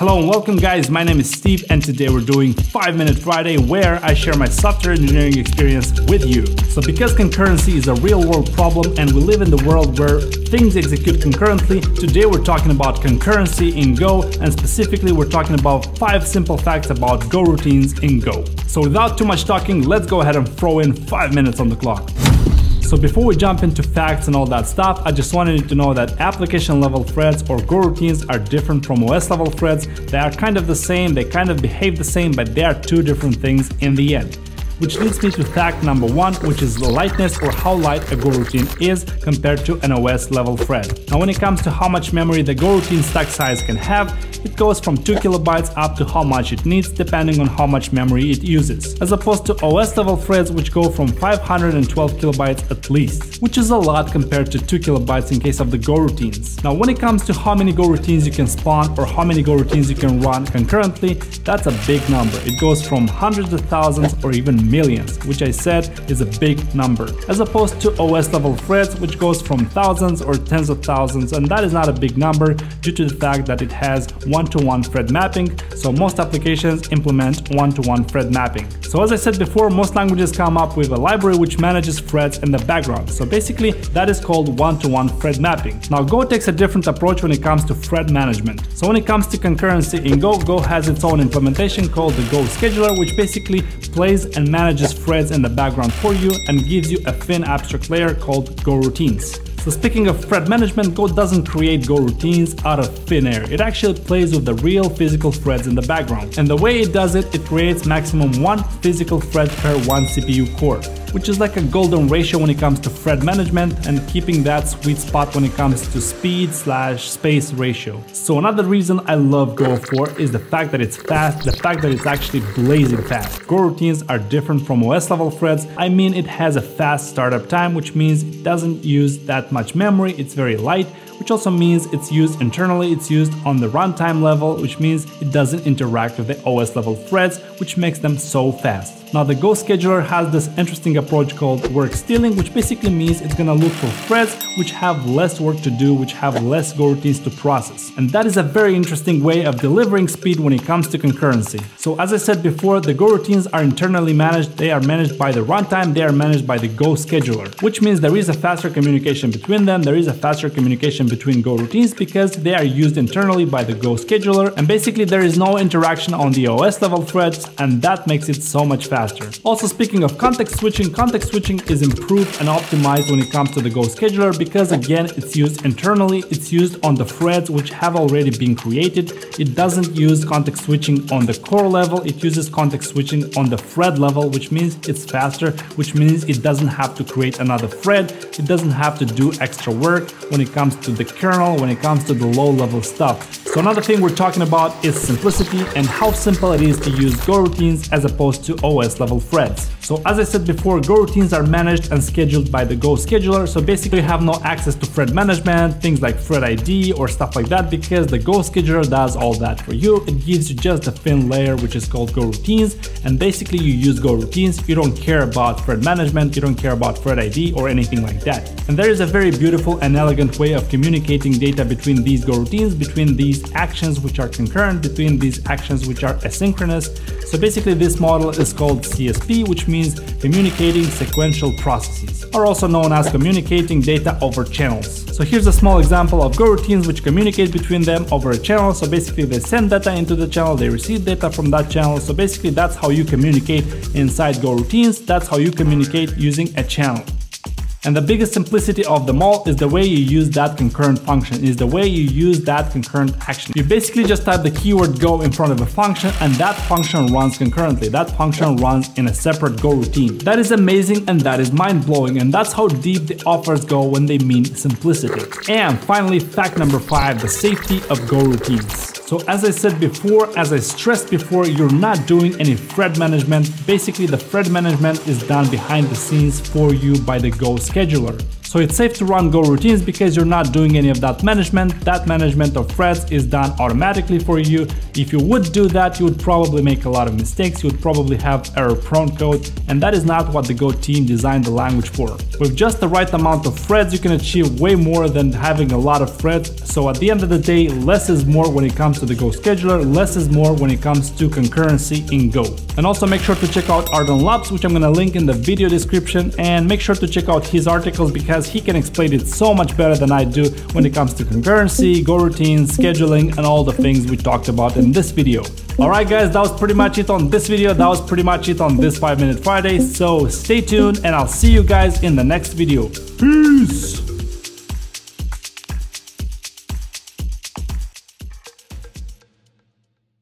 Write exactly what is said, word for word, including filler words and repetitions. Hello and welcome guys, my name is Steve and today we're doing five minute Friday where I share my software engineering experience with you. So because concurrency is a real world problem and we live in the world where things execute concurrently, today we're talking about concurrency in Go and specifically we're talking about five simple facts about Go routines in Go. So without too much talking, let's go ahead and throw in five minutes on the clock. So before we jump into facts and all that stuff, I just wanted you to know that application level threads or Go routines are different from O S level threads. They are kind of the same, they kind of behave the same, but they are two different things in the end. Which leads me to fact number one, which is the lightness or how light a Go routine is compared to an O S level thread. Now when it comes to how much memory the Go routine stack size can have, it goes from two kilobytes up to how much it needs depending on how much memory it uses, as opposed to O S level threads which go from five hundred twelve kilobytes at least, which is a lot compared to two kilobytes in case of the Go routines. Now when it comes to how many Go routines you can spawn or how many Go routines you can run concurrently, that's a big number. It goes from hundreds of thousands or even millions, which I said is a big number, as opposed to O S level threads which goes from thousands or tens of thousands, and that is not a big number due to the fact that it has one-to-one thread mapping, so most applications implement one-to-one thread mapping. So as I said before, most languages come up with a library which manages threads in the background, so basically that is called one-to-one thread mapping. Now Go takes a different approach when it comes to thread management. So when it comes to concurrency in Go, Go has its own implementation called the Go scheduler, which basically plays and manages manages threads in the background for you and gives you a thin abstract layer called Go routines. So speaking of thread management, Go doesn't create Go routines out of thin air. It actually plays with the real physical threads in the background. And the way it does it, it creates maximum one physical thread per one C P U core, which is like a golden ratio when it comes to thread management and keeping that sweet spot when it comes to speed slash space ratio. So another reason I love Go for is the fact that it's fast, the fact that it's actually blazing fast. Go routines are different from O S level threads. I mean, it has a fast startup time, which means it doesn't use that much memory, it's very light, which also means it's used internally, it's used on the runtime level, which means it doesn't interact with the O S level threads, which makes them so fast. Now the Go scheduler has this interesting approach called work stealing, which basically means it's gonna look for threads which have less work to do, which have less Go routines to process. And that is a very interesting way of delivering speed when it comes to concurrency. So as I said before, the Go routines are internally managed, they are managed by the runtime, they are managed by the Go scheduler, which means there is a faster communication between them, there is a faster communication between Go routines because they are used internally by the Go scheduler, and basically there is no interaction on the O S level threads, and that makes it so much faster. Also, speaking of context switching, context switching is improved and optimized when it comes to the Go scheduler because again, it's used internally, it's used on the threads which have already been created. It doesn't use context switching on the core level, it uses context switching on the thread level, which means it's faster, which means it doesn't have to create another thread, it doesn't have to do extra work when it comes to the kernel, when it comes to the low level stuff. So another thing we're talking about is simplicity and how simple it is to use Go routines as opposed to O S level threads. So as I said before, Go routines are managed and scheduled by the Go scheduler, so basically you have no access to thread management, things like thread I D or stuff like that, because the Go scheduler does all that for you. It gives you just a thin layer which is called Go routines, and basically you use Go routines, you don't care about thread management, you don't care about thread I D or anything like that. And there is a very beautiful and elegant way of communicating data between these Go routines, between these actions which are concurrent, between these actions which are asynchronous. So basically this model is called C S P, which means communicating sequential processes, or also known as communicating data over channels. So here's a small example of Go routines which communicate between them over a channel. So basically they send data into the channel, they receive data from that channel. So basically that's how you communicate inside Go routines, that's how you communicate using a channel. And the biggest simplicity of them all is the way you use that concurrent function, is the way you use that concurrent action. You basically just type the keyword Go in front of a function and that function runs concurrently, that function runs in a separate Go routine. That is amazing and that is mind-blowing, and that's how deep the authors go when they mean simplicity. And finally, fact number five, the safety of Go routines. So as I said before, as I stressed before, you're not doing any thread management. Basically the thread management is done behind the scenes for you by the Go scheduler. So it's safe to run Go routines because you're not doing any of that management. That management of threads is done automatically for you. If you would do that, you would probably make a lot of mistakes. You would probably have error-prone code, and that is not what the Go team designed the language for. With just the right amount of threads, you can achieve way more than having a lot of threads. So at the end of the day, less is more when it comes to the Go scheduler, less is more when it comes to concurrency in Go. And also make sure to check out Ardan Labs, which I'm gonna link in the video description, and make sure to check out his articles because he can explain it so much better than I do when it comes to concurrency, Go routines, scheduling, and all the things we talked about in this video. Alright guys, that was pretty much it on this video, that was pretty much it on this five minute Friday, so stay tuned and I'll see you guys in the next video. Peace!